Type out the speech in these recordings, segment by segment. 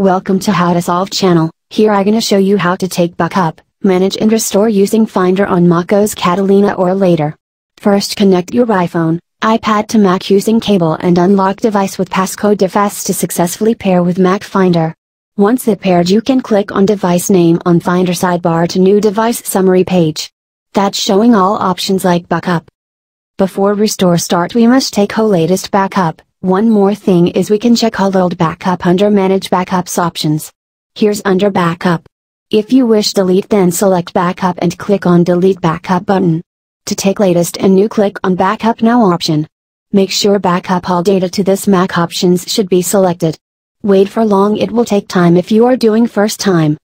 Welcome to How to Solve Channel. Here I'm going to show you how to take backup, manage and restore using Finder on macOS Catalina or later. First, connect your iPhone, iPad to Mac using cable and unlock device with passcode defast to successfully pair with Mac Finder. Once it paired, you can click on device name on Finder sidebar to new device summary page. That's showing all options like backup. Before restore start, we must take our latest backup. One more thing is we can check all old backup under Manage Backups options. Here's under Backup. If you wish delete, then select Backup and click on Delete Backup button. To take latest and new, click on Backup Now option. Make sure backup all data to this Mac options should be selected. Wait for long, it will take time if you are doing first time.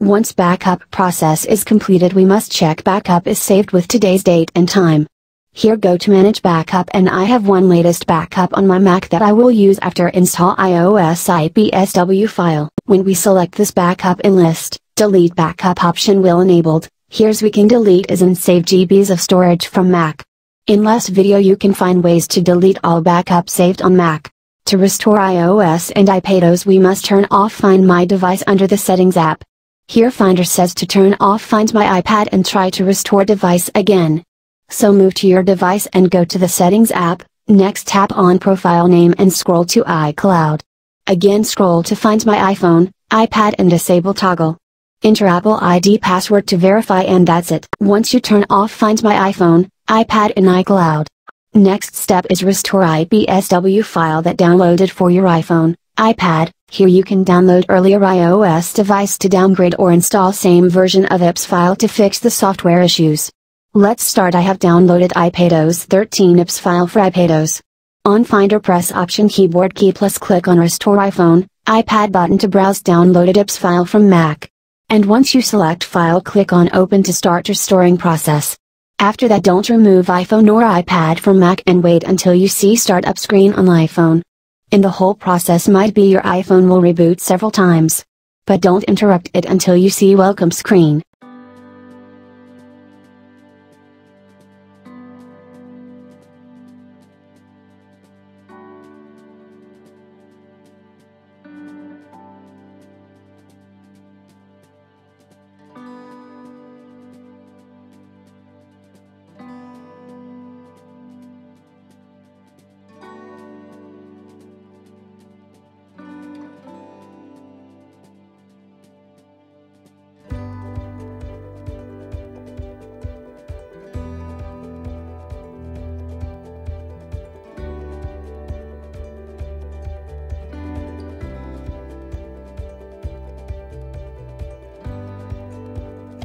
Once backup process is completed, we must check backup is saved with today's date and time. Here go to Manage Backup, and I have one latest backup on my Mac that I will use after install iOS IPSW file. When we select this backup in list, delete backup option will enabled. Here's we can delete is and save GBs of storage from Mac. In last video you can find ways to delete all backup saved on Mac. To restore iOS and iPadOS, we must turn off Find My Device under the Settings app. Here Finder says to turn off Find My iPad and try to restore device again. So move to your device and go to the Settings app, next tap on Profile Name and scroll to iCloud. Again scroll to Find My iPhone, iPad and disable toggle. Enter Apple ID password to verify, and that's it. Once you turn off Find My iPhone, iPad and iCloud. Next step is restore IPSW file that downloaded for your iPhone, iPad. Here you can download earlier iOS device to downgrade or install same version of IPS file to fix the software issues. Let's start. I have downloaded iPadOS 13 IPS file for iPadOS. On Finder, press Option keyboard key plus click on Restore iPhone, iPad button to browse downloaded IPS file from Mac. And once you select file, click on Open to start restoring process. After that, don't remove iPhone or iPad from Mac and wait until you see startup screen on iPhone. In the whole process might be your iPhone will reboot several times. But don't interrupt it until you see welcome screen.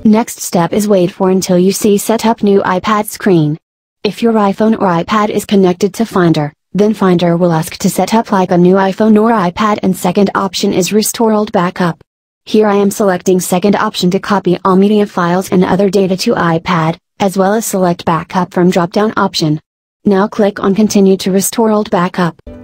Next step is wait for until you see Setup New iPad screen. If your iPhone or iPad is connected to Finder, then Finder will ask to set up like a new iPhone or iPad, and second option is Restore Old Backup. Here I am selecting second option to copy all media files and other data to iPad, as well as select Backup from drop-down option. Now click on Continue to restore old backup.